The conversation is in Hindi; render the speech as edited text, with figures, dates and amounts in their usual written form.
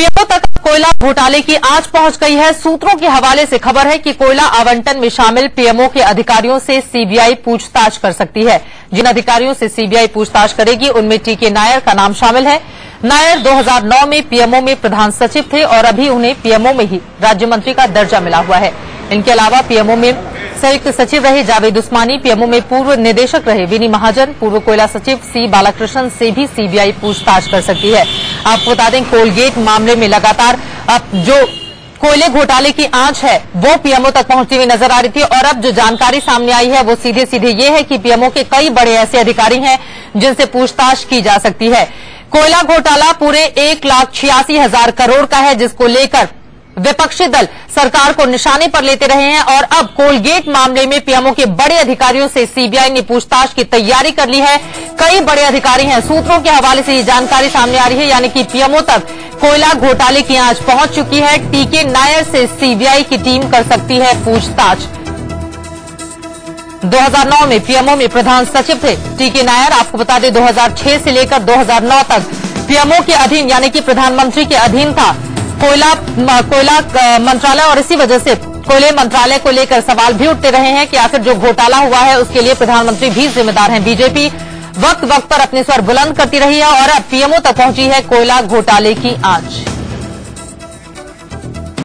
पीएमओ तक कोयला घोटाले की आंच पहुंच गई है। सूत्रों के हवाले से खबर है कि कोयला आवंटन में शामिल पीएमओ के अधिकारियों से सीबीआई पूछताछ कर सकती है। जिन अधिकारियों से सीबीआई पूछताछ करेगी उनमें टीके नायर का नाम शामिल है। नायर 2009 में पीएमओ में प्रधान सचिव थे और अभी उन्हें पीएमओ में ही राज्य मंत्री का दर्जा मिला हुआ है। इनके अलावा पीएमओ में संयुक्त सचिव रहे जावेद उस्मानी, पीएमओ में पूर्व निदेशक रहे विनी महाजन, पूर्व कोयला सचिव सी बालाकृष्णन से भी सीबीआई पूछताछ कर सकती है। आपको बता दें कोलगेट मामले में लगातार अब जो कोयले घोटाले की आंच है वो पीएमओ तक पहुंचती हुई नजर आ रही थी और अब जो जानकारी सामने आई है वो सीधे सीधे ये है कि पीएमओ के कई बड़े ऐसे अधिकारी हैं जिनसे पूछताछ की जा सकती है। कोयला घोटाला पूरे 1,86,000 करोड़ का है, जिसको लेकर विपक्षी दल सरकार को निशाने पर लेते रहे हैं और अब कोलगेट मामले में पीएमओ के बड़े अधिकारियों से सीबीआई ने पूछताछ की तैयारी कर ली है। कई बड़े अधिकारी हैं, सूत्रों के हवाले से ये जानकारी सामने आ रही है, यानी कि पीएमओ तक कोयला घोटाले की आंच पहुंच चुकी है। टीके नायर से सीबीआई की टीम कर सकती है पूछताछ। 2009 में पीएमओ में प्रधान सचिव थे टीके नायर। आपको बता दें 2006 से लेकर 2009 तक पीएमओ के अधीन यानी कि प्रधानमंत्री के अधीन था कोयला मंत्रालय और इसी वजह से कोयले मंत्रालय को लेकर सवाल भी उठते रहे हैं कि आखिर जो घोटाला हुआ है उसके लिए प्रधानमंत्री भी जिम्मेदार हैं। बीजेपी वक्त वक्त पर अपने स्वर बुलंद करती रही है और अब पीएमओ तक पहुंची है कोयला घोटाले की आंच।